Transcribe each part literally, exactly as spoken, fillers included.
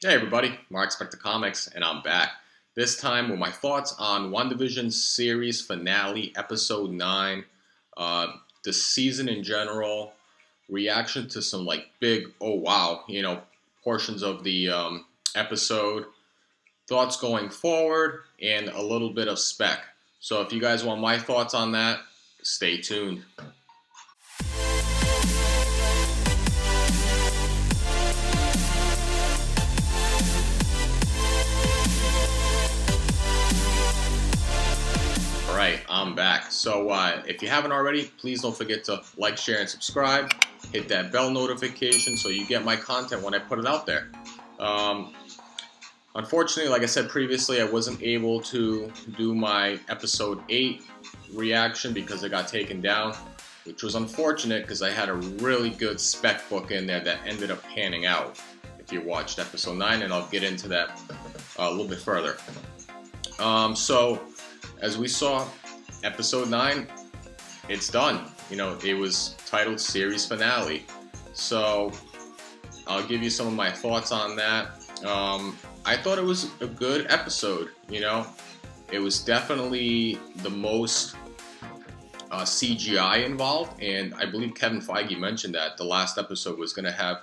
Hey everybody, Mark Spector Comics, and I'm back. This time with my thoughts on WandaVision's series finale, episode nine, uh, the season in general, reaction to some like big, oh wow, you know, portions of the um, episode, thoughts going forward, and a little bit of spec. So if you guys want my thoughts on that, stay tuned. I'm back. So uh, if you haven't already, please don't forget to like, share, and subscribe. Hit that bell notification so you get my content when I put it out there. Um, unfortunately, like I said previously, I wasn't able to do my episode eight reaction because it got taken down, which was unfortunate because I had a really good spec book in there that ended up panning out if you watched episode nine, and I'll get into that a little bit further. Um, so as we saw, episode nine, it's done. You know, it was titled series finale. So I'll give you some of my thoughts on that. Um, I thought it was a good episode, you know. It was definitely the most uh, C G I involved, and I believe Kevin Feige mentioned that the last episode was going to have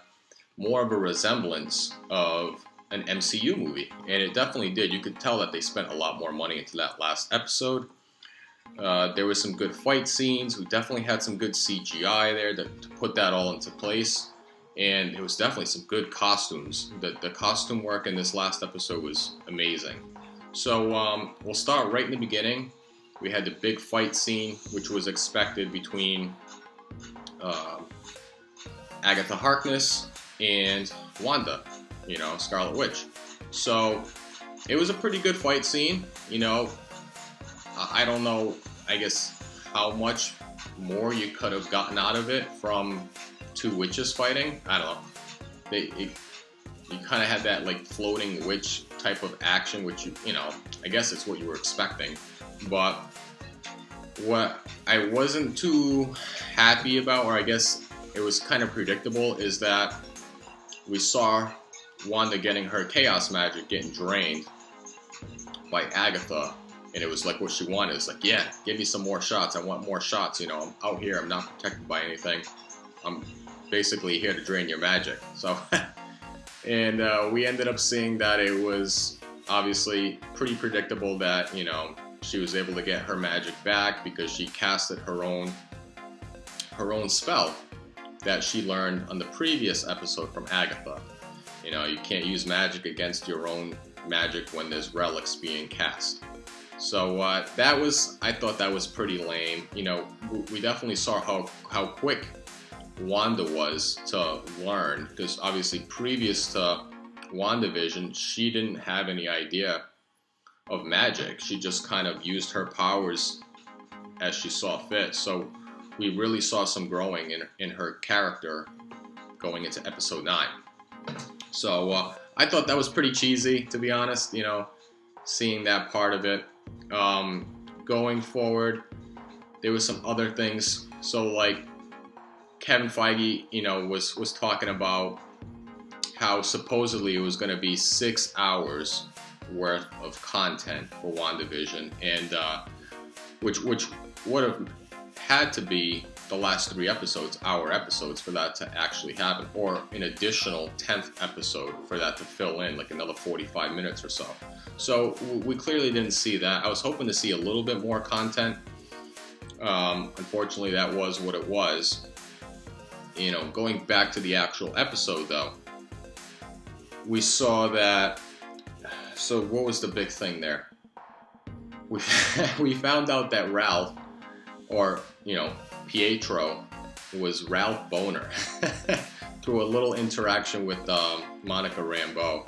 more of a resemblance of an M C U movie, and it definitely did. You could tell that they spent a lot more money into that last episode. Uh, there was some good fight scenes. We definitely had some good C G I there to, to put that all into place, and it was definitely some good costumes. The, the costume work in this last episode was amazing. So um, we'll start right in the beginning. We had the big fight scene, which was expected, between uh, Agatha Harkness and Wanda, you know, Scarlet Witch. So it was a pretty good fight scene, you know. I don't know, I guess, how much more you could have gotten out of it from two witches fighting. I don't know. They, it, you kind of had that, like, floating witch type of action, which, you, you know, I guess it's what you were expecting. But what I wasn't too happy about, or I guess it was kind of predictable, is that we saw Wanda getting her chaos magic getting drained by Agatha. And it was like what she wanted. It's like, yeah, give me some more shots. I want more shots. You know, I'm out here. I'm not protected by anything. I'm basically here to drain your magic. So, and uh, we ended up seeing that it was obviously pretty predictable that, you know, she was able to get her magic back because she casted her own, her own spell that she learned on the previous episode from Agatha. You know, you can't use magic against your own magic when there's relics being cast. So uh, that was, I thought that was pretty lame. You know, we definitely saw how, how quick Wanda was to learn, because obviously previous to WandaVision, she didn't have any idea of magic. She just kind of used her powers as she saw fit. So we really saw some growing in, in her character going into episode nine. So uh, I thought that was pretty cheesy, to be honest, you know, seeing that part of it. Um, going forward, there was some other things. So like Kevin Feige, you know, was, was talking about how supposedly it was going to be six hours worth of content for WandaVision, and uh, which, which would have had to be the last three episodes, our episodes, for that to actually happen, or an additional tenth episode for that to fill in, like another forty-five minutes or so. So we clearly didn't see that. I was hoping to see a little bit more content. Um, unfortunately, that was what it was. You know, going back to the actual episode, though, we saw that. So what was the big thing there? We we found out that Ralph, or you know, Pietro, was Ralph Boner through a little interaction with um, Monica Rambeau.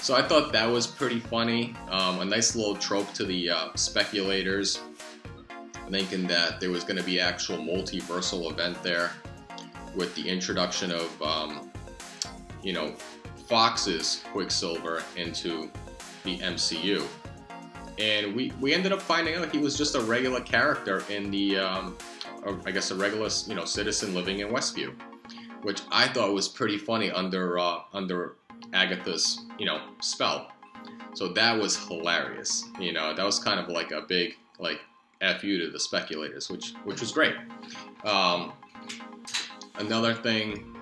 So I thought that was pretty funny, um, a nice little trope to the uh, speculators, thinking that there was going to be actual multiversal event there with the introduction of, um, you know, Fox's Quicksilver into the M C U. And we, we ended up finding out he was just a regular character in the, um, I guess a regular, you know, citizen living in Westview, which I thought was pretty funny under, uh, under Agatha's, you know, spell. So that was hilarious. You know, that was kind of like a big, like, F you to the speculators, which which was great. Um, another thing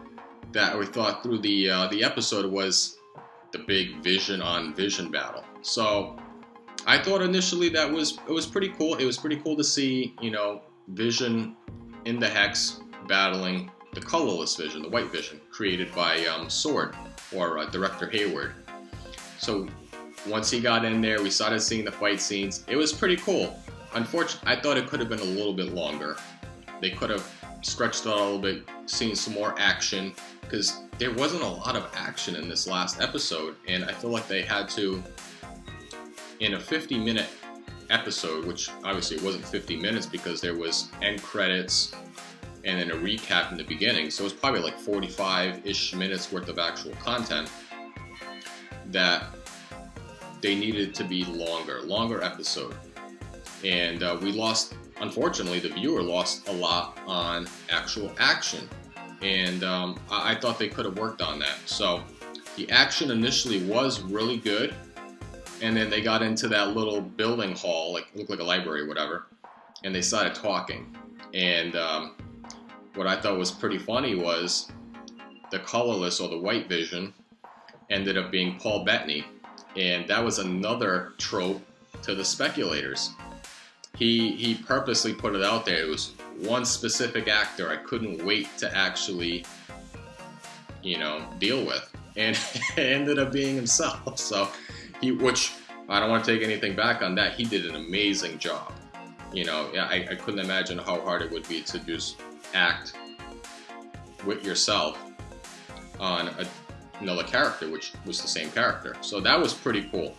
that we thought through the uh, the episode was the big Vision on Vision battle. So I thought initially that was it was pretty cool. It was pretty cool to see, you know, Vision in the Hex battling the colorless Vision, the white Vision created by um, SWORD or uh, director Hayward. So once he got in there, we started seeing the fight scenes. It was pretty cool. Unfortunately, I thought it could have been a little bit longer. They could have stretched it out a little bit, seen some more action, because there wasn't a lot of action in this last episode, and I feel like they had to, in a fifty minute episode, which obviously wasn't fifty minutes because there was end credits and then a recap in the beginning, so it was probably like forty-five-ish minutes worth of actual content, that they needed to be longer, longer episode. And uh, we lost, unfortunately, the viewer lost a lot on actual action. And um, I, I thought they could have worked on that. So the action initially was really good. And then they got into that little building hall, like looked like a library or whatever. And they started talking. And um, what I thought was pretty funny was the colorless or the white Vision ended up being Paul Bettany. And that was another trope to the speculators. He, he purposely put it out there. It was one specific actor I couldn't wait to actually, you know, deal with. And it ended up being himself. So he, which I don't want to take anything back on that. He did an amazing job. You know, I, I couldn't imagine how hard it would be to just act with yourself on a, another character, which was the same character. So that was pretty cool.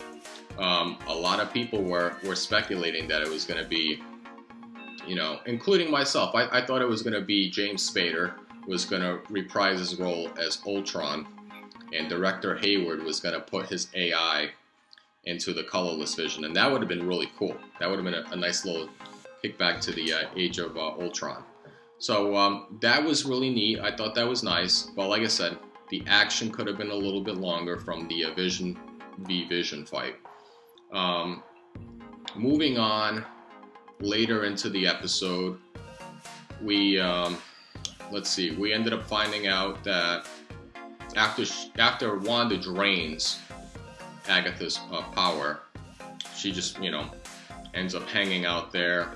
Um, a lot of people were, were speculating that it was going to be, you know, including myself. I, I thought it was going to be James Spader was going to reprise his role as Ultron, and director Hayward was going to put his A I into the colorless Vision, and that would have been really cool. That would have been a, a nice little kickback to the uh, age of uh, Ultron. So um, that was really neat. I thought that was nice. But like I said, the action could have been a little bit longer from the uh, Vision v Vision fight. Um, moving on later into the episode, we, um, let's see, we ended up finding out that after, after Wanda drains Agatha's uh, power, she just, you know, ends up hanging out there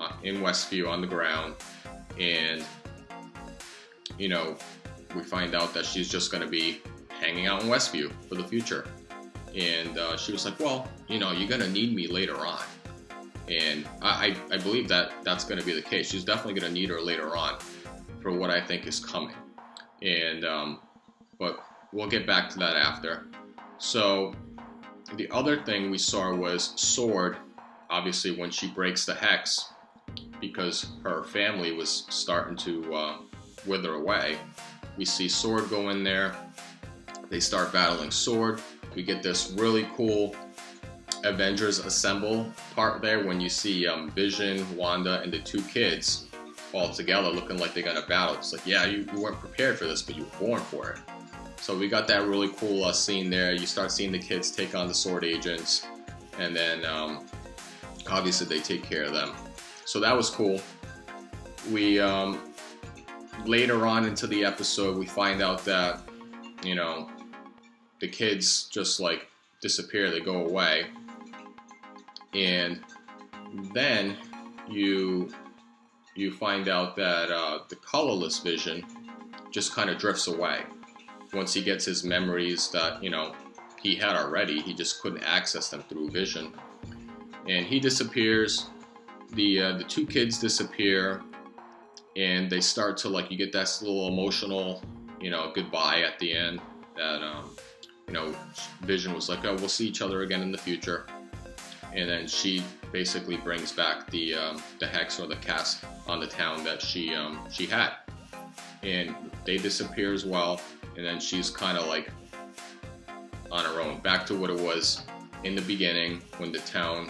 uh, in Westview on the ground, and, you know, we find out that she's just going to be hanging out in Westview for the future. And uh, she was like, well, you know, you're going to need me later on. And I, I, I believe that that's going to be the case. She's definitely going to need her later on for what I think is coming. And, um, but we'll get back to that after. So the other thing we saw was SWORD, obviously, when she breaks the hex, because her family was starting to uh, wither away. We see SWORD go in there. They start battling SWORD. We get this really cool Avengers Assemble part there when you see um, Vision, Wanda, and the two kids all together looking like they're going to battle. It's like, yeah, you, you weren't prepared for this, but you were born for it. So we got that really cool uh, scene there. You start seeing the kids take on the SWORD agents, and then um, obviously they take care of them. So that was cool. We um, later on into the episode, we find out that, you know, the kids just like disappear, they go away. And then you you find out that uh, the colorless Vision just kind of drifts away. Once he gets his memories that, you know, he had already, he just couldn't access them through Vision. And he disappears, the, uh, the two kids disappear, and they start to like, you get that little emotional, you know, goodbye at the end that, um, you know, Vision was like, oh, we'll see each other again in the future. And then she basically brings back the um, the hex or the cast on the town that she um, she had. And they disappear as well. And then she's kind of like on her own, back to what it was in the beginning when the town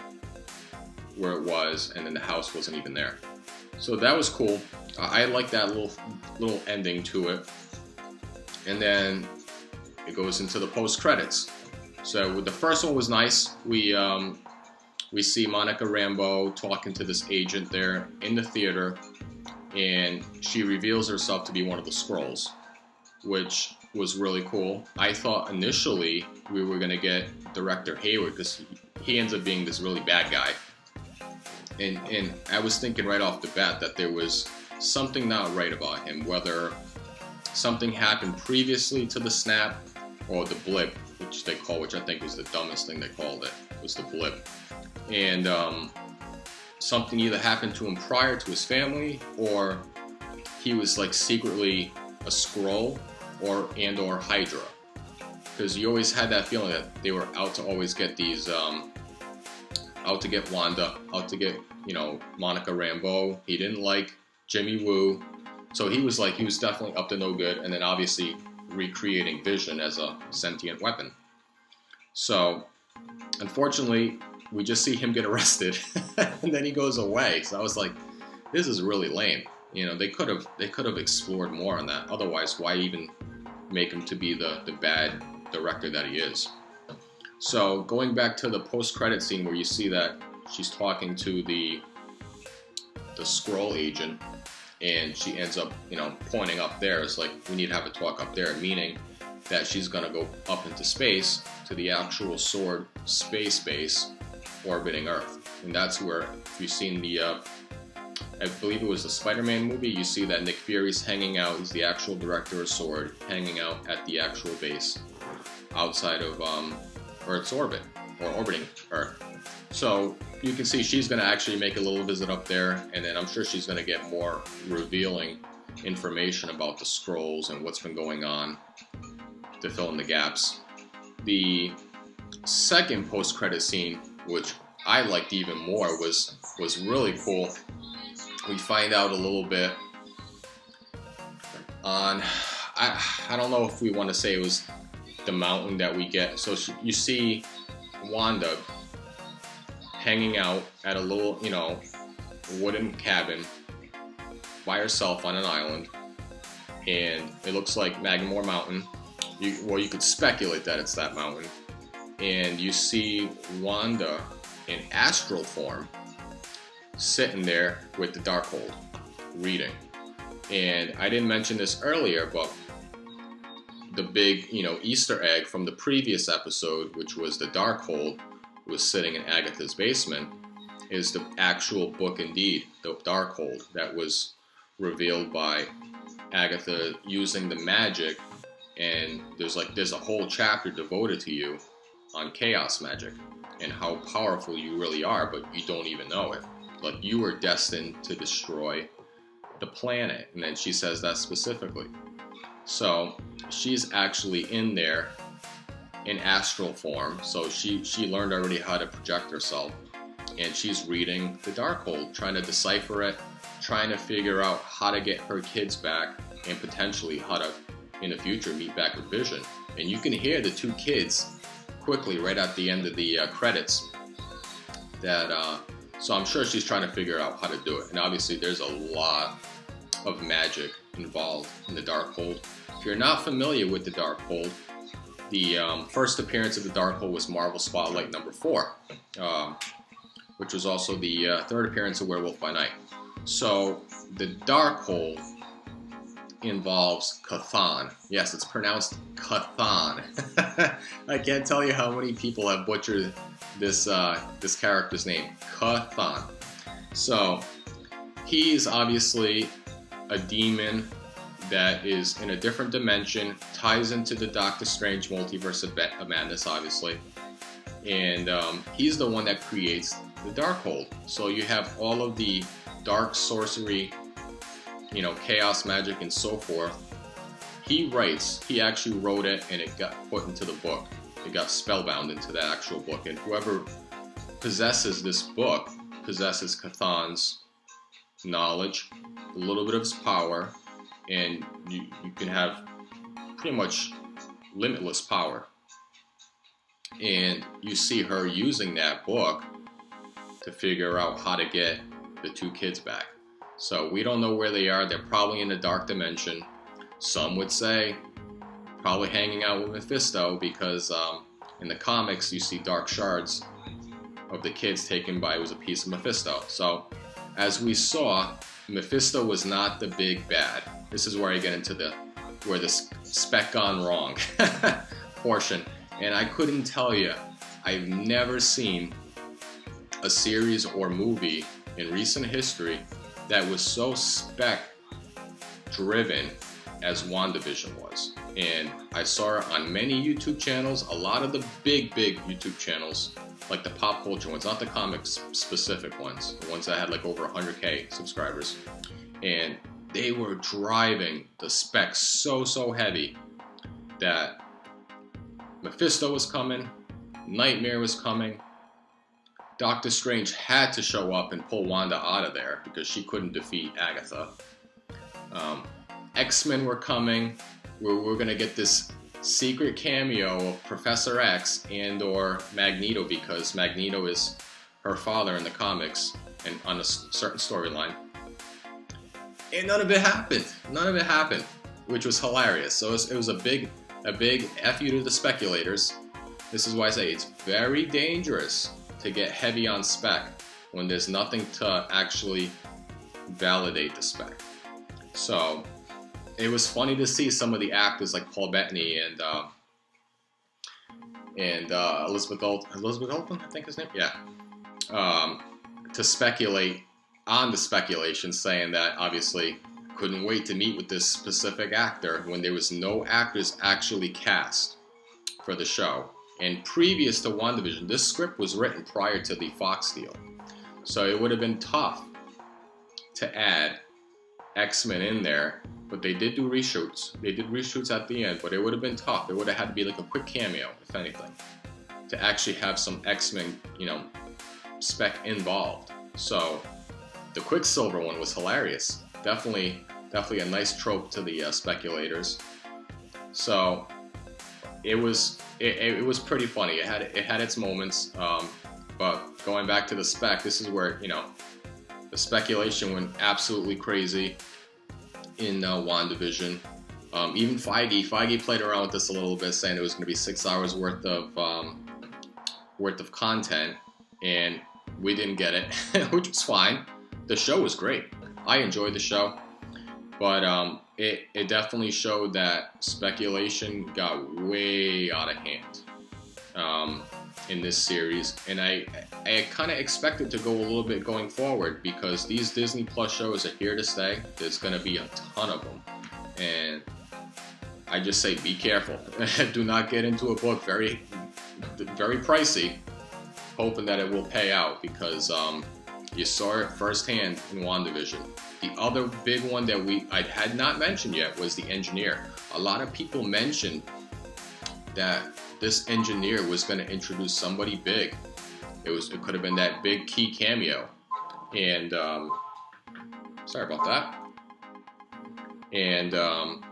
where it was, and then the house wasn't even there. So that was cool. I, I like that little little ending to it. And then It goes into the post credits. So the first one was nice. We um, we see Monica Rambeau talking to this agent there in the theater, and she reveals herself to be one of the Skrulls, which was really cool. I thought initially we were gonna get director Hayward, because he ends up being this really bad guy, and and I was thinking right off the bat that there was something not right about him, whether something happened previously to the snap or the blip, which they call, which I think was the dumbest thing they called it, was the blip. And um, something either happened to him prior to his family, or he was like secretly a Skrull or and or Hydra, because you always had that feeling that they were out to always get these, um, out to get Wanda, out to get, you know, Monica Rambeau. He didn't like Jimmy Woo, so he was like, he was definitely up to no good, and then obviously recreating Vision as a sentient weapon. So unfortunately, we just see him get arrested and then he goes away. So I was like, this is really lame. You know, they could have they could have explored more on that. Otherwise, why even make him to be the, the bad director that he is? So going back to the post-credit scene where you see that she's talking to the the Skrull agent, and she ends up, you know, pointing up there. It's like, we need to have a talk up there, meaning that she's gonna go up into space to the actual SWORD space base orbiting Earth. And that's where, if you've seen the, uh, I believe it was the Spider-Man movie, you see that Nick Fury's hanging out, he's the actual director of SWORD, hanging out at the actual base outside of um, Earth's orbit, or orbiting Earth. So you can see she's going to actually make a little visit up there, and then I'm sure she's going to get more revealing information about the Skrulls and what's been going on to fill in the gaps. The second post-credit scene, which I liked even more, was was really cool. We find out a little bit on, I, I don't know if we want to say it was the mountain that we get. So she, you see Wanda hanging out at a little, you know, wooden cabin by herself on an island, and it looks like Magnemore Mountain. You, well, you could speculate that it's that mountain. And you see Wanda in astral form sitting there with the Darkhold reading. And I didn't mention this earlier, but the big, you know, Easter egg from the previous episode, which was the Darkhold was sitting in Agatha's basement, is the actual book indeed, the Darkhold, that was revealed by Agatha using the magic. And there's like, there's a whole chapter devoted to you on chaos magic and how powerful you really are, but you don't even know it. Like, you were destined to destroy the planet. And then she says that specifically. So she's actually in there in astral form. So she, she learned already how to project herself, and she's reading the Darkhold, trying to decipher it, trying to figure out how to get her kids back, and potentially how to, in the future, meet back with Vision. And you can hear the two kids quickly right at the end of the uh, credits that, uh, so I'm sure she's trying to figure out how to do it. And obviously there's a lot of magic involved in the Darkhold. If you're not familiar with the Darkhold, the um, first appearance of the Darkhold was Marvel Spotlight number four, um, which was also the uh, third appearance of Werewolf by Night. So the Darkhold involves Chthon. Yes, it's pronounced Chthon. I can't tell you how many people have butchered this uh, this character's name, Chthon. So he's obviously a demon that is in a different dimension, ties into the Doctor Strange multiverse of madness, obviously. And um, he's the one that creates the Darkhold. So you have all of the dark sorcery, you know, chaos magic and so forth. He writes, he actually wrote it, and it got put into the book. It got spellbound into the actual book. And whoever possesses this book possesses Chthon's knowledge, a little bit of his power, and you, you can have pretty much limitless power. And you see her using that book to figure out how to get the two kids back. So we don't know where they are. They're probably in a dark dimension. Some would say probably hanging out with Mephisto, because um, in the comics you see dark shards of the kids taken by, it was a piece of Mephisto. So as we saw, Mephisto was not the big bad. This is where I get into the where this spec gone wrong portion. And I couldn't tell you, I've never seen a series or movie in recent history that was so spec driven as WandaVision was. And I saw it on many YouTube channels, a lot of the big, big YouTube channels, like the pop culture ones, not the comics specific ones, the ones that had like over one hundred K subscribers. And they were driving the specs so, so heavy that Mephisto was coming, Nightmare was coming, Doctor Strange had to show up and pull Wanda out of there because she couldn't defeat Agatha. Um, X-Men were coming, where we're gonna get this secret cameo of Professor X and or Magneto, because Magneto is her father in the comics and on a certain storyline. And none of it happened. None of it happened, which was hilarious. So it was, it was a big, a big F you to the speculators. This is why I say it's very dangerous to get heavy on spec when there's nothing to actually validate the spec. So it was funny to see some of the actors like Paul Bettany and uh, and uh, Elizabeth Olsen, Elizabeth Olsen, I think his name, yeah, um, to speculate on the speculation, saying that obviously couldn't wait to meet with this specific actor when there was no actors actually cast for the show. And previous to WandaVision, this script was written prior to the Fox deal, so it would have been tough to add X-Men in there. But they did do reshoots. They did reshoots at the end, but it would have been tough. It would have had to be like a quick cameo, if anything, to actually have some X-Men, you know, spec involved. So the Quicksilver one was hilarious. Definitely, definitely a nice trope to the uh, speculators. So it was, it, it was pretty funny. It had, it had its moments. Um, but going back to the spec, this is where, you know, the speculation went absolutely crazy in uh, WandaVision. Um, even Feige, Feige played around with this a little bit, saying it was going to be six hours worth of um, worth of content, and we didn't get it, which was fine. The show was great. I enjoyed the show, but um, it, it definitely showed that speculation got way out of hand um, in this series, and I, I kind of expected to go a little bit going forward, because these Disney Plus shows are here to stay. There's going to be a ton of them, and I just say be careful. Do not get into a book very, very pricey, hoping that it will pay out, because um, you saw it firsthand in WandaVision. The other big one that we I had not mentioned yet was the engineer. A lot of people mentioned that this engineer was going to introduce somebody big. It was, it could have been that big key cameo, and um, sorry about that. And um,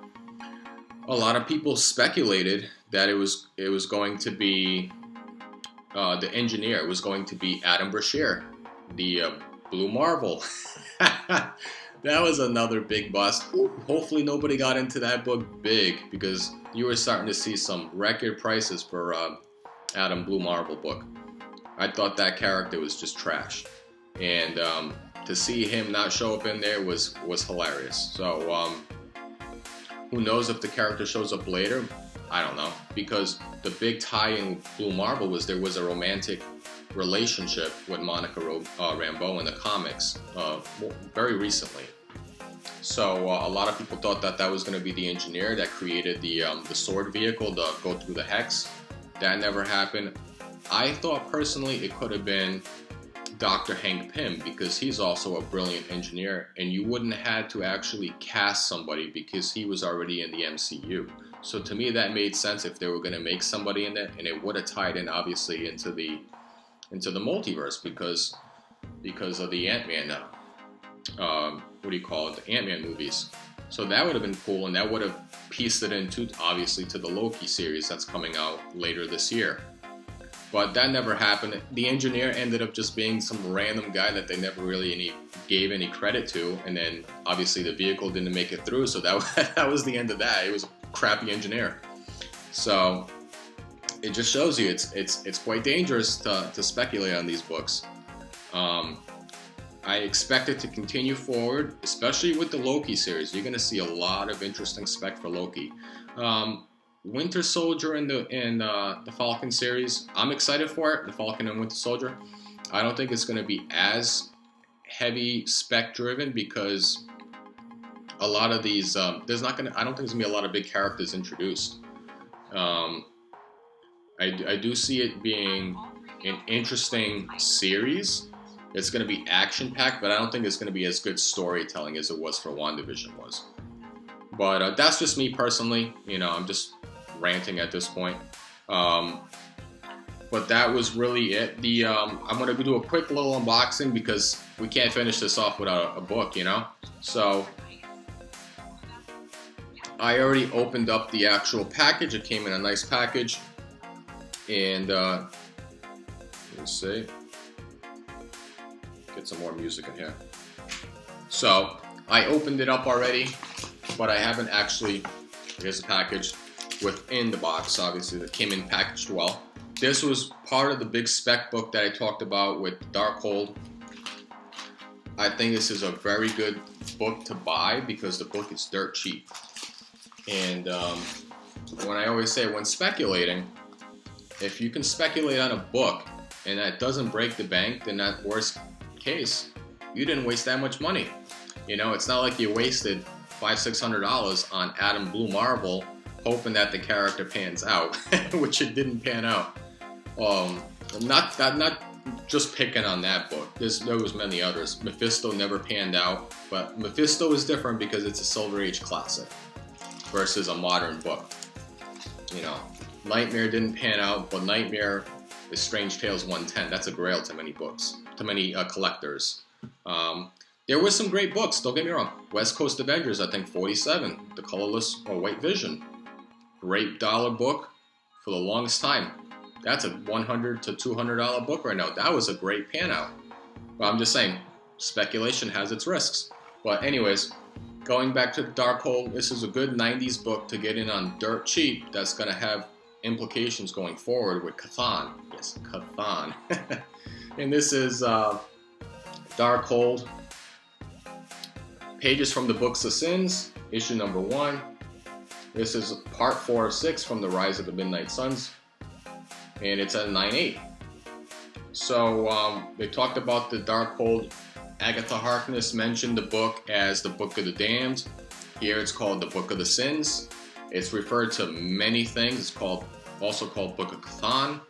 a lot of people speculated that it was it was going to be uh, the engineer was going to be Adam Brashear, the uh, Blue Marvel. That was another big bust. Ooh, hopefully nobody got into that book big, because you were starting to see some record prices for uh, Adam Blue Marvel book. I thought that character was just trash, and um, to see him not show up in there was was hilarious. So um, who knows if the character shows up later? I don't know, because the big tie in Blue Marvel was there was a romantic relationship with Monica uh, Rambeau in the comics uh, very recently. So uh, a lot of people thought that that was going to be the engineer that created the um, the SWORD vehicle to go through the hex. That never happened. I thought personally it could have been Doctor Hank Pym, because he's also a brilliant engineer, and you wouldn't have had to actually cast somebody because he was already in the M C U. So to me that made sense if they were going to make somebody in it, and it would have tied in obviously into the into the multiverse because because of the Ant-Man uh, Um, what do you call it? The Ant-Man movies. So that would have been cool, and that would have pieced it into, obviously, to the Loki series that's coming out later this year. But that never happened. The engineer ended up just being some random guy that they never really any, gave any credit to, and then obviously the vehicle didn't make it through, so that, that was the end of that. It was a crappy engineer. So it just shows you it's it's it's quite dangerous to, to speculate on these books. Um, I expect it to continue forward, especially with the Loki series. You're going to see a lot of interesting spec for Loki. Um, Winter Soldier and the and uh, the Falcon series, I'm excited for it. The Falcon and Winter Soldier. I don't think it's going to be as heavy spec driven because a lot of these um, there's not going to I don't think there's going to be a lot of big characters introduced. Um, I, I do see it being an interesting series. It's going to be action-packed, but I don't think it's going to be as good storytelling as it was for WandaVision was. But uh, that's just me personally. You know, I'm just ranting at this point. Um, but that was really it. The um, I'm going to do a quick little unboxing because we can't finish this off without a, a book, you know? So I already opened up the actual package. It came in a nice package. And uh, let's see. Get some more music in here. So I opened it up already, but I haven't actually. Here's a package within the box, obviously, that came in packaged well. This was part of the big spec book that I talked about with Darkhold. I think this is a very good book to buy because the book is dirt cheap. And um, when I always say when speculating, if you can speculate on a book and that doesn't break the bank, then that worst case, you didn't waste that much money. You know, it's not like you wasted five, six hundred dollars on Adam Blue Marvel, hoping that the character pans out, which it didn't pan out. Um, not that, not just picking on that book. There's, there was many others. Mephisto never panned out, but Mephisto is different because it's a Silver Age classic versus a modern book. You know, Nightmare didn't pan out, but Nightmare is Strange Tales one ten. That's a grail to many books, to many uh, collectors. Um, there were some great books, don't get me wrong. West Coast Avengers, I think forty-seven, The Colorless or White Vision. Great dollar book for the longest time. That's a one hundred to two hundred dollar book right now. That was a great pan out. But I'm just saying, speculation has its risks. But anyways, going back to Darkhold, this is a good nineties book to get in on dirt cheap that's gonna have implications going forward with Chthon. Yes, Chthon. And this is uh, Darkhold. Pages from the Books of Sins, issue number one. This is part four of six from the Rise of the Midnight Suns. And it's at nine eight. So um, they talked about the Darkhold. Agatha Harkness mentioned the book as the Book of the Damned. Here it's called the Book of the Sins. It's referred to many things. It's called, also called Book of Chthon,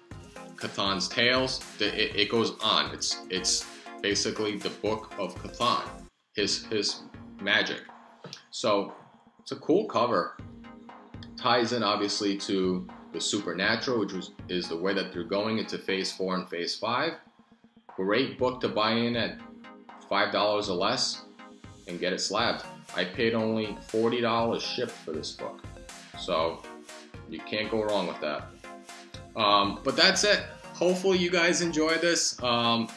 Chthon's Tales. It, it goes on. It's it's basically the Book of Chthon, his his magic. So it's a cool cover. Ties in obviously to the supernatural, which was, is the way that they're going into Phase Four and Phase Five. Great book to buy in at five dollars or less and get it slabbed. I paid only forty dollars shipped for this book. So you can't go wrong with that. Um, but that's it. Hopefully you guys enjoy this. Um,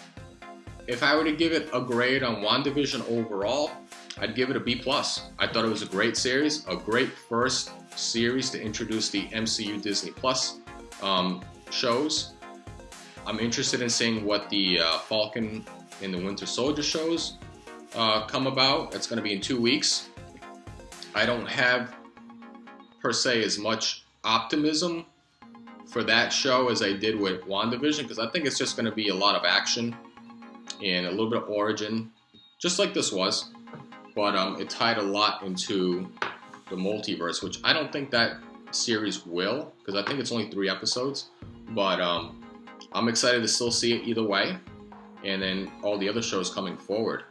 if I were to give it a grade on WandaVision overall, I'd give it a B plus. I thought it was a great series, a great first series to introduce the M C U Disney Plus um, shows. I'm interested in seeing what the uh, Falcon and the Winter Soldier shows uh, come about. That's going to be in two weeks. I don't have per se as much optimism for that show as I did with WandaVision because I think it's just going to be a lot of action and a little bit of origin, just like this was, but um, it tied a lot into the multiverse, which I don't think that series will because I think it's only three episodes, but um, I'm excited to still see it either way, and then all the other shows coming forward.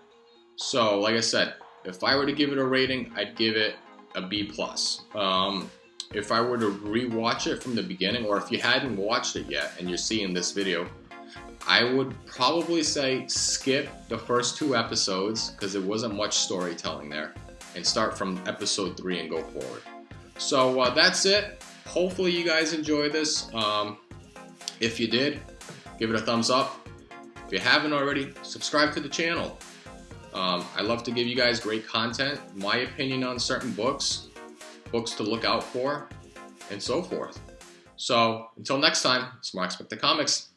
So like I said, if I were to give it a rating, I'd give it a B plus. Um, if I were to rewatch it from the beginning, or if you hadn't watched it yet and you're seeing this video, I would probably say skip the first two episodes because there wasn't much storytelling there, and start from episode three and go forward. So uh, that's it. Hopefully you guys enjoy this. Um, if you did, give it a thumbs up. If you haven't already, subscribe to the channel. Um, I love to give you guys great content, my opinion on certain books, books to look out for, and so forth. So until next time, it's Mark Spector Comics.